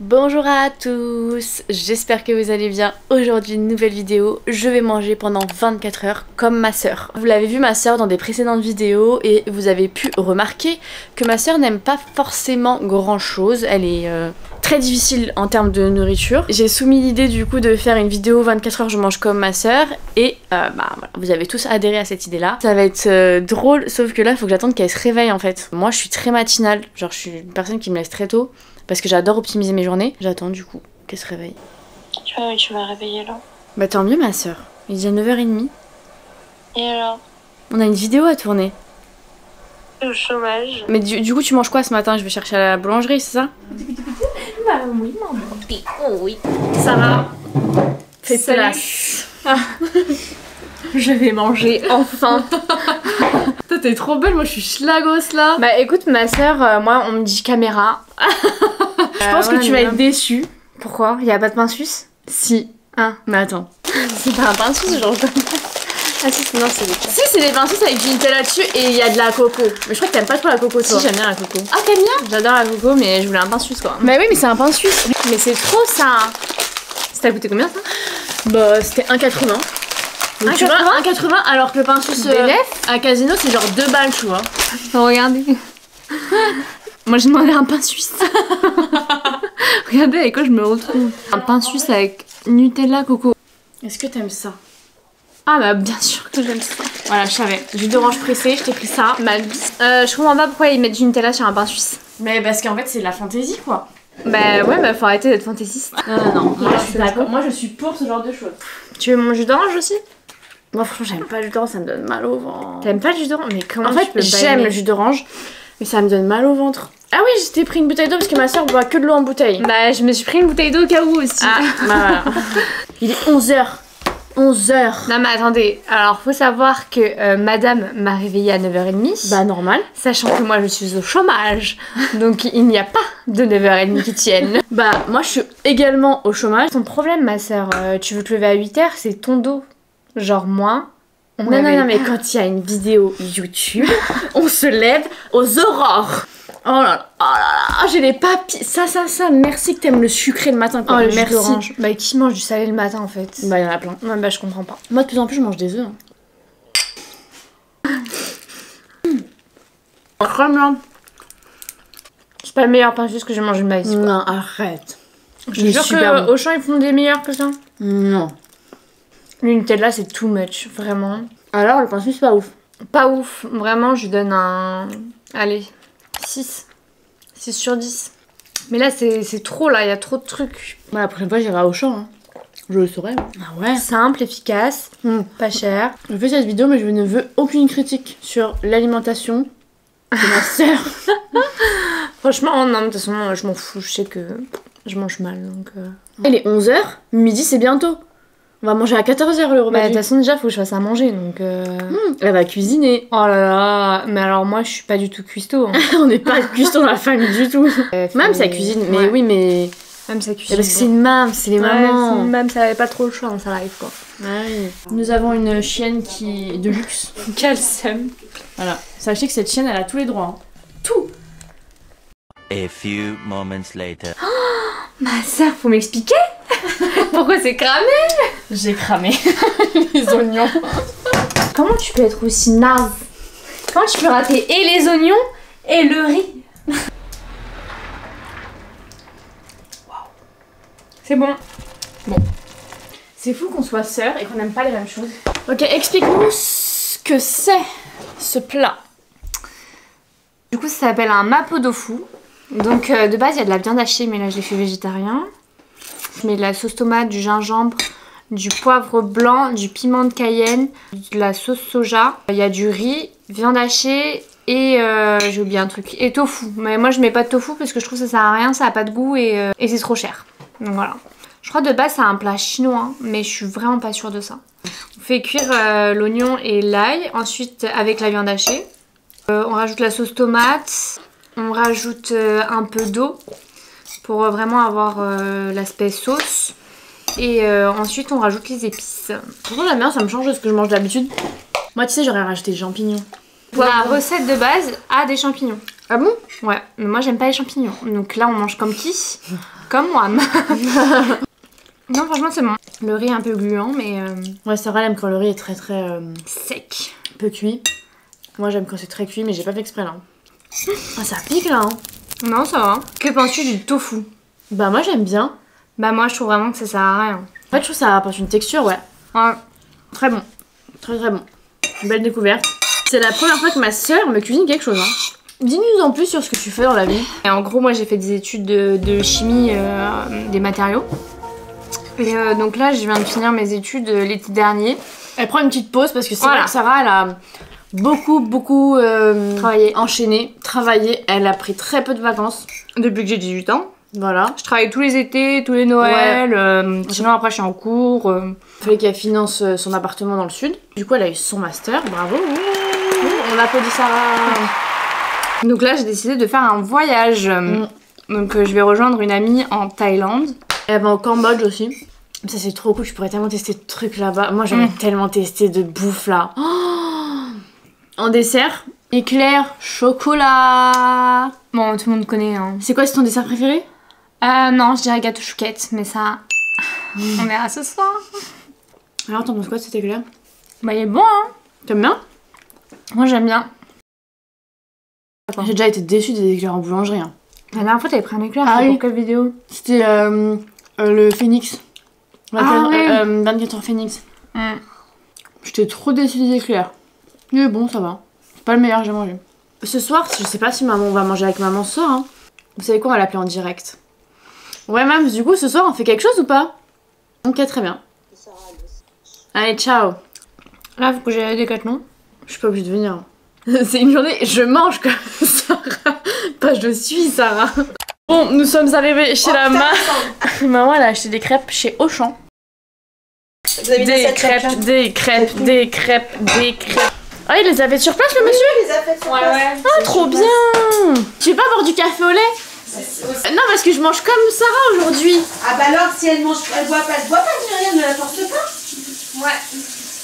Bonjour à tous, j'espère que vous allez bien. Aujourd'hui une nouvelle vidéo, je vais manger pendant 24 heures comme ma sœur. Vous l'avez vu ma sœur dans des précédentes vidéos et vous avez pu remarquer que ma sœur n'aime pas forcément grand chose, elle est très difficile en termes de nourriture. J'ai soumis l'idée du coup de faire une vidéo 24 heures je mange comme ma sœur et voilà, vous avez tous adhéré à cette idée là. Ça va être drôle, sauf que là il faut que j'attende qu'elle se réveille en fait. Moi je suis très matinale, genre je suis une personne qui me laisse très tôt parce que j'adore optimiser mes journées. J'attends du coup qu'elle se réveille. Tu vas réveiller là. Bah tant mieux ma soeur. Il est déjà 9h30. Et alors? On a une vidéo à tourner. Au chômage. Mais du coup tu manges quoi ce matin? Je vais chercher à la boulangerie, c'est ça? Bah oui maman. Oh oui. Sarah. Fais place. Je vais manger enfin. Toi t'es trop belle, moi je suis schlagos là. Bah écoute ma soeur, moi on me dit caméra. Je pense que tu vas être déçue. Pourquoi? Il n'y a pas de pain suisse? Si. Hein? Mais attends. C'est pas un pain suisse, genre. Ah si, non, c'est des pains. Si, c'est des pains suisses avec du Nutella dessus et il y a de la coco. Mais je crois que t'aimes pas trop la coco, toi. Si, j'aime bien la coco. Ah, t'aimes bien? J'adore la coco, mais je voulais un pain suisse, quoi. Mais oui, mais c'est un pain suisse. Mais c'est trop ça. Ça t'a coûté combien, ça? Bah, c'était 1,80. 1,80 alors que le pain suisse à Casino, c'est genre 2 balles, tu vois. Regardez. Moi j'ai demandé un pain suisse. Regardez avec quoi je me retrouve. Un pain suisse avec Nutella, coco. Est-ce que t'aimes ça? Ah bah bien sûr que j'aime ça. Voilà je savais. Jus d'orange pressé, je t'ai pris ça. Je comprends pas pourquoi ils mettent du Nutella sur un pain suisse. Mais parce qu'en fait c'est de la fantaisie quoi. Bah ouais bah faut arrêter d'être fantaisiste. Non moi je suis d'accord. Moi je suis pour ce genre de choses. Tu veux mon jus d'orange aussi? Moi franchement j'aime pas le jus d'orange, ça me donne mal au ventre. T'aimes pas le jus d'orange? Mais comment? En fait j'aime le jus d'orange mais ça me donne mal au ventre. Ah oui, je t'ai pris une bouteille d'eau parce que ma soeur boit que de l'eau en bouteille. Bah, je me suis pris une bouteille d'eau au cas où aussi. Ah, bah voilà. Il est 11h. 11h. Non, mais attendez. Alors, faut savoir que madame m'a réveillée à 9h30. Bah, normal. Sachant que moi, je suis au chômage. Donc, il n'y a pas de 9h30 qui tiennent. Bah, moi, je suis également au chômage. Ton problème, ma soeur, tu veux te lever à 8h, c'est ton dos. Genre, moi. Non, mais quand il y a une vidéo YouTube, on se lève aux aurores. Oh là là, j'ai les papilles. Ça, merci que t'aimes le sucré le matin. Oh, le merci. Orange. Bah, qui mange du salé le matin en fait? Bah, il y en a plein. Ouais, bah, je comprends pas. Moi, de plus en plus, je mange des œufs. Incroyable. C'est pas le meilleur pain suisse que j'ai mangé de ma vie. Non, arrête. Je jure que bon. Auchan, ils font des meilleurs que ça. Non. Nutella, c'est too much, vraiment. Alors, le pain suisse, pas ouf. Pas ouf, vraiment, je donne un. Allez. 6. 6 sur 10. Mais là, c'est trop, là, il y a trop de trucs. Bah, la prochaine fois, j'irai au champ. Hein. Je le saurai. Ah ouais. Simple, efficace, pas cher. Je fais cette vidéo, mais je ne veux aucune critique sur l'alimentation de ma soeur. Franchement, non, de toute façon, je m'en fous. Je sais que je mange mal. Donc, Il est 11h, midi, c'est bientôt. On va manger à 14h le repas. Bah, de toute façon, déjà, faut que je fasse à manger donc. Elle va cuisiner. Oh là là, mais alors moi, je suis pas du tout cuistot. Hein. On n'est pas cuistot dans la famille du tout. Même ça cuisine, mais ouais. Oui, mais. Même ça cuisine. Parce que c'est une mame, c'est les mamans. Ouais, une mame, ça avait pas trop le choix dans sa life quoi. Ouais. Nous avons une chienne qui est de luxe. Quel seum. Voilà. Sachez que cette chienne, elle a tous les droits. Hein. Tout. A few moments later. Oh, ma soeur, faut m'expliquer. Pourquoi c'est cramé? J'ai cramé les oignons. Comment tu peux être aussi naze? Comment tu peux rater et les oignons et le riz? Waouh. C'est bon. Bon. C'est fou qu'on soit sœurs et qu'on n'aime pas les mêmes choses. Ok, explique-nous ce que c'est ce plat. Du coup, ça s'appelle un mapodofu. Donc de base, il y a de la viande hachée, mais là je l'ai fait végétarien. Je mets de la sauce tomate, du gingembre, du poivre blanc, du piment de cayenne, de la sauce soja. Il y a du riz, viande hachée et j'ai oublié un truc. Et tofu. Mais moi je mets pas de tofu parce que je trouve que ça sert à rien, ça a pas de goût et c'est trop cher. Donc voilà. Je crois de base c'est un plat chinois, mais je suis vraiment pas sûre de ça. On fait cuire l'oignon et l'ail. Ensuite avec la viande hachée. On rajoute la sauce tomate. On rajoute un peu d'eau. Pour vraiment avoir l'aspect sauce. Et ensuite, on rajoute les épices. Pourtant, la merde, ça me change de ce que je mange d'habitude. Moi, tu sais, j'aurais rajouté des champignons. La recette de base a des champignons. Ah bon? Ouais, mais moi j'aime pas les champignons. Donc là on mange comme qui? Comme moi. Non, franchement c'est bon. Le riz est un peu gluant, mais... Ouais, c'est vrai, j'aime quand le riz est très très... sec. Peu cuit. Moi j'aime quand c'est très cuit, mais j'ai pas fait exprès là. Ah, ça pique là, hein. Non, ça va. Que penses-tu du tofu? Bah moi j'aime bien. Bah moi je trouve vraiment que ça sert à rien. En fait je trouve que ça apporte une texture, ouais. Ouais. Très bon. Très très bon. Une belle découverte. C'est la première fois que ma soeur me cuisine quelque chose, hein. Dis-nous en plus sur ce que tu fais dans la vie. Et en gros, moi j'ai fait des études de chimie des matériaux. Et donc là, je viens de finir mes études l'été dernier. Elle prend une petite pause parce que c'est voilà. Vrai que Sarah, elle a beaucoup travaillé. Elle a pris très peu de vacances. Depuis que j'ai 18 ans. Voilà. Je travaille tous les étés, tous les Noëls. Ouais. Sinon, après, je suis en cours. Il fallait qu'elle finance son appartement dans le sud. Du coup, elle a eu son master. Bravo. Ouh, on applaudit Sarah. Donc là, j'ai décidé de faire un voyage. Donc je vais rejoindre une amie en Thaïlande. Elle va au Cambodge aussi. Ça, c'est trop cool. Je pourrais tellement tester de trucs là-bas. Moi, j'aimerais tellement tester de bouffe là. Oh, en dessert, éclair, chocolat. Bon, tout le monde connaît. Hein. C'est quoi, c'est ton dessert préféré? Non, je dirais gâteau chouquette, mais ça, on verra ce soir. Alors, t'en penses quoi de cet éclair? Bah, il est bon, hein. T'aimes bien? Moi, j'aime bien. J'ai déjà été déçue des éclairs en boulangerie. Hein. La dernière fois, t'avais pris un éclair, ah, oui. Pour quelle vidéo? C'était le Phoenix. Ah, oui. 24 heures Phoenix. J'étais trop déçue des éclairs. Mais bon, ça va. C'est pas le meilleur que j'ai mangé. Ce soir, je sais pas si maman va manger avec maman ce soir. Hein. Vous savez quoi, on va l'appeler en direct. Ouais, maman, du coup, ce soir, on fait quelque chose ou pas? Ok, très bien. Allez, ciao. Là, faut que j'aille à Decathlon. Je suis pas obligée de venir. Hein. C'est une journée, je mange comme Sarah. Pas je suis Sarah. Bon, nous sommes arrivés chez la maman. Maman, elle a acheté des crêpes chez Auchan. Des crêpes. Ah, il les avait sur place, le monsieur? Oui, il les a fait sur place. Ouais. Ah, trop bien. Tu veux pas boire du café au lait? Non, parce que je mange comme Sarah aujourd'hui. Ah bah alors, si elle mange, elle boit pas, Myriam, ne la porte pas. Ouais.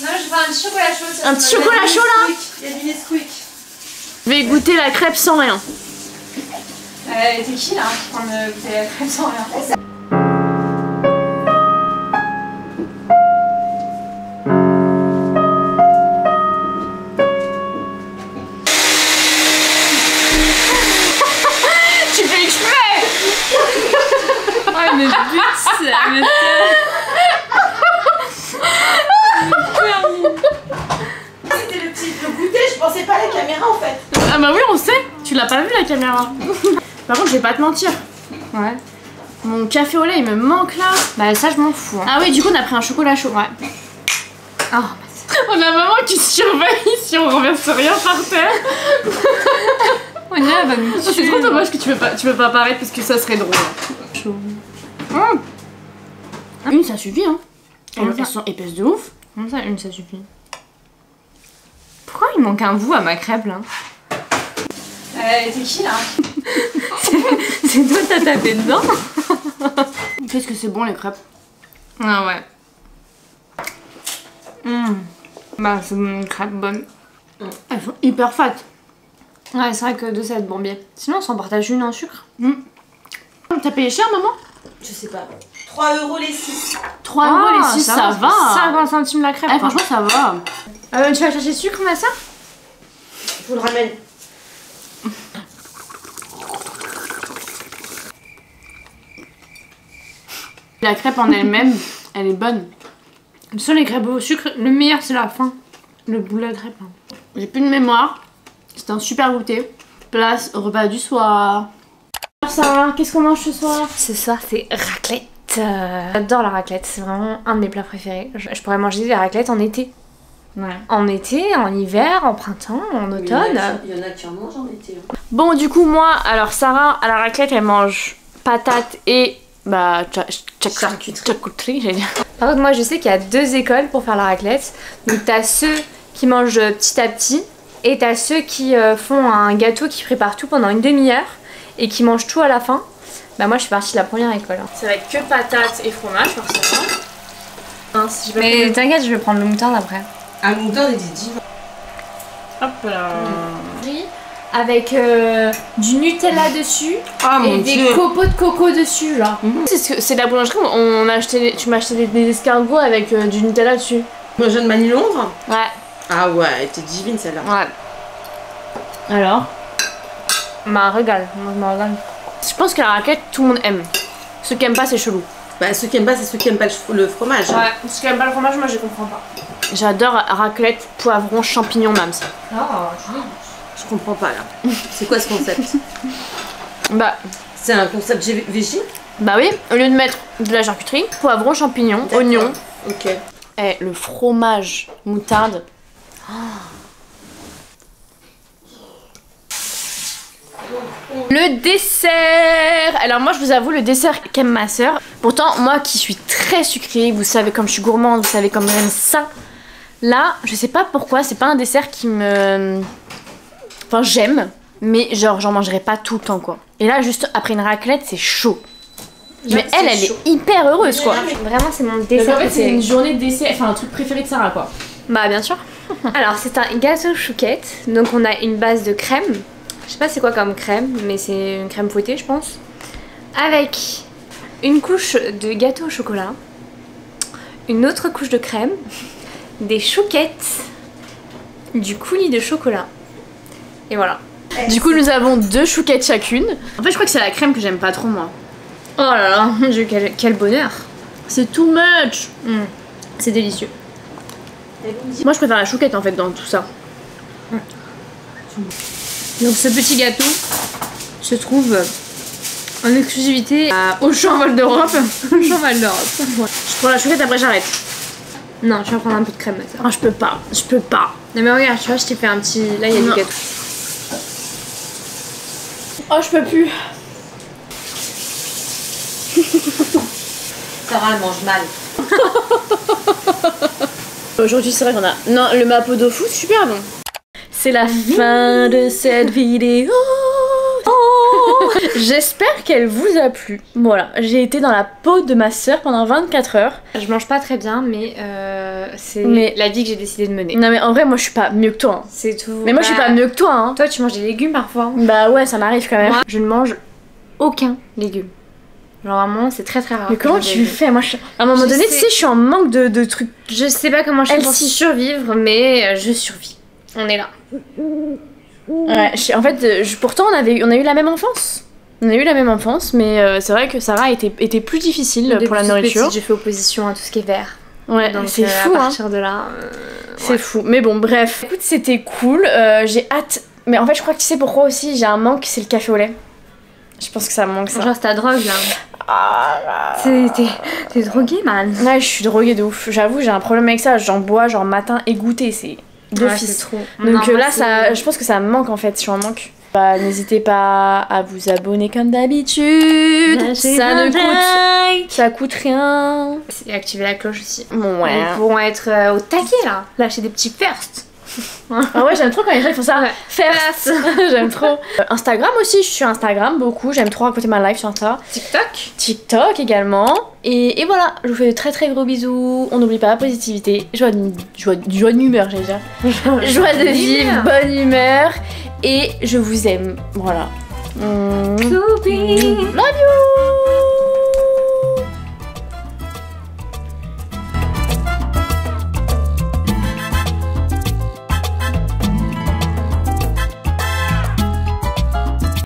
Non, je vais un petit chocolat chaud. Ça, un petit chocolat chaud là. Il y a du Nesquik. Je vais goûter la crêpe sans rien. T'es qui là pour me goûter la crêpe sans rien? Tu fais exprès. Oh mais putain, mais en fait. Ah bah oui, on sait. Tu l'as pas vu la caméra. Par contre, je vais pas te mentir. Ouais. Mon café au lait, il me manque là. Bah ça, je m'en fous. Hein. Ah oui, du coup, on a pris un chocolat chaud. Ouais. Oh, on a maman qui se surveille si on renverse rien par terre. On y va, nous tuer. C'est trop dommage que tu peux pas apparaître parce que ça serait drôle. Chaud. Une, ça suffit, hein. Elles sont épaisses de ouf. Comme ça, une, ça suffit. Pourquoi il manque un bout à ma crêpe là? T'es qui là? C'est toi, t'as tapé dedans? Qu'est-ce que c'est bon les crêpes? Ah ouais. Bah c'est une crêpe bonne. Elles sont hyper fat. Ouais, c'est vrai que de ça être bourbier. Sinon on s'en partage une en sucre. T'as payé cher maman? Je sais pas. 3 € les 6. 3 € les 6, ça va. 50 centimes la crêpe. Franchement ça va. Tu vas chercher sucre, ma soeur? Je vous le ramène. La crêpe en elle-même, elle est bonne. Sur les crêpes au sucre, le meilleur c'est la fin. Le bout de la crêpe. Hein. J'ai plus de mémoire. C'est un super goûter. Place au repas du soir. Sarah, qu'est-ce qu'on mange ce soir? Ce soir, c'est raclette. J'adore la raclette. C'est vraiment un de mes plats préférés. Je pourrais manger des raclettes en été. Ouais. En été, en hiver, en printemps, en automne. Il y en a qui en mangent en été. Hein. Bon, du coup, moi, alors Sarah, à la raclette, elle mange patates et bah, charcuterie, j'allais dire. Par contre, moi, je sais qu'il y a 2 écoles pour faire la raclette. Donc, t'as ceux qui mangent petit à petit et t'as ceux qui font un gâteau qui prépare tout pendant une demi-heure et qui mangent tout à la fin. Bah, moi, je suis partie de la première école. Hein. Ça va être que patates et fromage, forcément. Hein, si mais t'inquiète, je vais prendre le moutarde après. Un mouton et des divins. Hop là. Riz, avec du Nutella dessus et des copeaux de coco dessus là. C'est de la boulangerie, on a acheté, tu m'as acheté des escargots avec du Nutella dessus. Le jeune Manu Londres. Ouais. Ah ouais, elle était divine celle-là. Ouais. Alors m'en régale, moi je m'en régale. Je pense que la raclette, tout le monde aime. Ceux qui aiment pas, c'est chelou. Bah ceux qui aiment pas, c'est ceux qui aiment pas le fromage. Ouais, ceux qui aiment pas le fromage, moi je comprends pas. J'adore raclette, poivron, champignons, mams. Ah, je comprends pas là. C'est quoi ce concept? Bah, c'est un concept végé. Bah oui, au lieu de mettre de la charcuterie, poivron, champignons, oignons. Ok. Et le fromage moutarde. Oh. Le dessert. Alors moi je vous avoue, le dessert qu'aime ma soeur. Pourtant moi qui suis très sucrée, vous savez comme je suis gourmande, vous savez comme j'aime ça. Là je sais pas pourquoi, c'est pas un dessert qui me... Enfin j'aime, mais genre j'en mangerai pas tout le temps quoi. Et là juste après une raclette c'est chaud. Mais elle, elle est hyper heureuse quoi. Vraiment c'est mon dessert. En fait c'est une journée de dessert, enfin un truc préféré de Sarah quoi. Bah bien sûr. Alors c'est un gâteau chouquette, donc on a une base de crème. Je sais pas c'est quoi comme crème, mais c'est une crème fouettée je pense. Avec une couche de gâteau au chocolat, une autre couche de crème, des chouquettes, du coulis de chocolat. Et voilà. Du coup nous avons deux chouquettes chacune. En fait je crois que c'est la crème que j'aime pas trop moi. Oh là là, quel bonheur. C'est too much. C'est délicieux. Moi je préfère la chouquette en fait dans tout ça. Donc ce petit gâteau se trouve en exclusivité au Champ Val d'Europe. Je prends la chouquette, après j'arrête. Non, je vais prendre un peu de crème. Ah, oh, je peux pas, je peux pas. Non mais regarde, tu vois, je t'ai fait un petit... Là, il y a du gâteau. Oh, je peux plus. Sarah, elle mange mal. Aujourd'hui, c'est vrai qu'on a... Non, le mapodofu, super bon. C'est la fin de cette vidéo. J'espère qu'elle vous a plu. Voilà, j'ai été dans la peau de ma soeur pendant 24 heures. Je mange pas très bien, mais c'est la vie que j'ai décidé de mener. Non mais en vrai, moi je suis pas mieux que toi. Hein. C'est tout. Mais moi je suis pas mieux que toi. Hein. Toi tu manges des légumes parfois. Hein. Bah ouais, ça m'arrive quand même. Moi, je ne mange aucun légume. Genre vraiment, c'est très rare. Mais comment tu fais? Moi, à un moment donné, tu sais, je suis en manque de trucs. Je sais pas comment je fais pour survivre, mais je survis. On est là. Ouais, en fait, pourtant on a eu la même enfance. On a eu la même enfance, mais c'est vrai que Sarah était plus difficile pour la nourriture. J'ai fait opposition à tout ce qui est vert. Ouais, c'est fou. À partir de là, c'est fou. Mais bon, bref. Écoute, c'était cool. J'ai hâte. Mais en fait, je crois que tu sais pourquoi aussi j'ai un manque, c'est le café au lait. Je pense que ça me manque ça. Genre c'est ta drogue là. T'es droguée, man. Ouais, je suis droguée de ouf. J'avoue, j'ai un problème avec ça. J'en bois genre matin et goûter, c'est. D'office. Ouais, donc là, ça, je pense que ça me manque en fait, je suis en manque. Bah, n'hésitez pas à vous abonner comme d'habitude. Ça coûte rien. Et activer la cloche aussi. Bon, ouais. Ils pourront être au taquet là. Lâcher des petits firsts. Ah ouais, j'aime trop quand les gens font ça. First. J'aime trop. Instagram aussi, je suis sur Instagram beaucoup. J'aime trop raconter ma life sur Insta. TikTok. TikTok également. Et voilà, je vous fais de très très gros bisous. On n'oublie pas la positivité, joie d'humeur, j'allais dire. Joie de vivre, bonne humeur. Et je vous aime. Voilà. Love you.